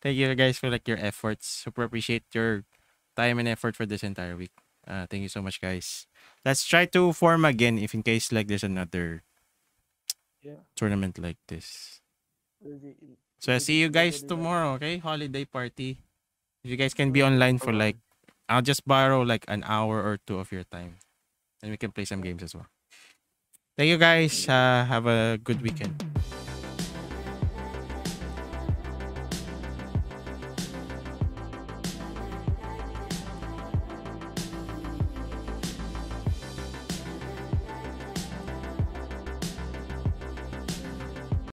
Thank you guys for like your efforts. Super appreciate your time and effort for this entire week. Uh, thank you so much, guys. Let's try to form again if in case like there's another yeah. tournament like this. So I'll see you guys tomorrow, okay? Holiday party. If you guys can be online for like, I'll just borrow like an hour or two of your time. And we can play some games as well. Thank you guys. Uh, have a good weekend.